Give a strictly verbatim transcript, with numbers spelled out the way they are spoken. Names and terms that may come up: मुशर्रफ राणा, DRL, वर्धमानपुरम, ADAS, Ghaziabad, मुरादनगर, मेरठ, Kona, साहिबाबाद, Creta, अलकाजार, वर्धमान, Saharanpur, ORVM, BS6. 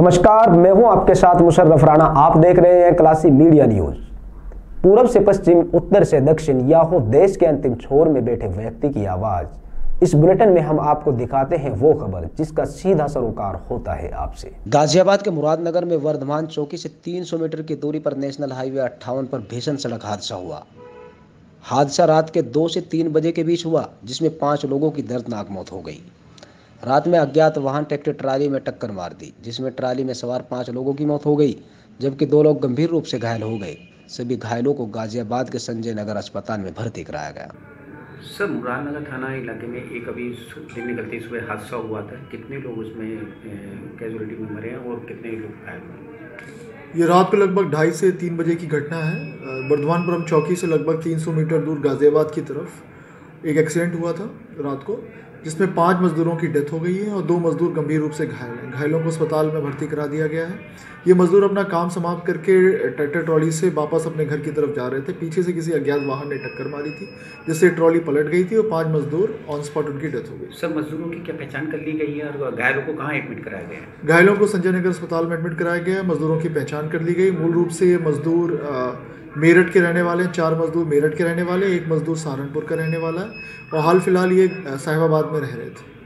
नमस्कार, मैं हूं आपके साथ मुशर्रफ राणा। आप देख रहे हैं क्लासी मीडिया न्यूज। पूरब से पश्चिम, उत्तर से दक्षिण, या हो देश के अंतिम छोर में बैठे व्यक्ति की आवाज। इस बुलेटिन में हम आपको दिखाते हैं वो खबर जिसका सीधा सरोकार होता है आपसे। गाजियाबाद के मुरादनगर में वर्धमान चौकी से तीन सौ मीटर की दूरी पर नेशनल हाईवे अट्ठावन पर भीषण सड़क हादसा हुआ। हादसा रात के दो से तीन बजे के बीच हुआ, जिसमें पांच लोगों की दर्दनाक मौत हो गई। रात में अज्ञात वाहन ट्रैक्टर ट्राली में टक्कर मार दी, जिसमें ट्राली में सवार पांच लोगों की मौत हो गई, जबकि दो लोग गंभीर रूप से घायल हो गए। सभी घायलों को गाजियाबाद के संजय नगर अस्पताल में भर्ती कराया गया। सर, मुरादनगर थाना इलाके में एक अभी दिन निकलती सुबह हादसा हुआ था। कितने लोग उसमें कैजुअलिटी में मरे हैं और कितने लोग घायल हुए? ये रात को लगभग ढाई से तीन बजे की घटना है। वर्धमानपुरम चौकी से लगभग तीन सौ मीटर दूर गाजियाबाद की तरफ एक एक्सीडेंट हुआ था रात को, जिसमें पांच मजदूरों की डेथ हो गई है और दो मजदूर गंभीर रूप से घायल हैं। घायलों को अस्पताल में भर्ती करा दिया गया है। ये मजदूर अपना काम समाप्त करके ट्रैक्टर ट्रॉली से वापस अपने घर की तरफ जा रहे थे। पीछे से किसी अज्ञात वाहन ने टक्कर मारी थी, जिससे ट्रॉली पलट गई थी और पांच मजदूर ऑन स्पॉट उनकी डेथ हो गई। सब मजदूरों की क्या पहचान कर ली गई है और घायलों को कहाँ एडमिट कराया गया है? घायलों को संजय नगर अस्पताल में एडमिट कराया गया। मजदूरों की पहचान कर ली गई। मूल रूप से ये मजदूर मेरठ के रहने वाले हैं। चार मजदूर मेरठ के रहने वाले, एक मजदूर सहारनपुर का रहने वाला है और हाल फिलहाल ये साहिबाबाद में रह रहे थे।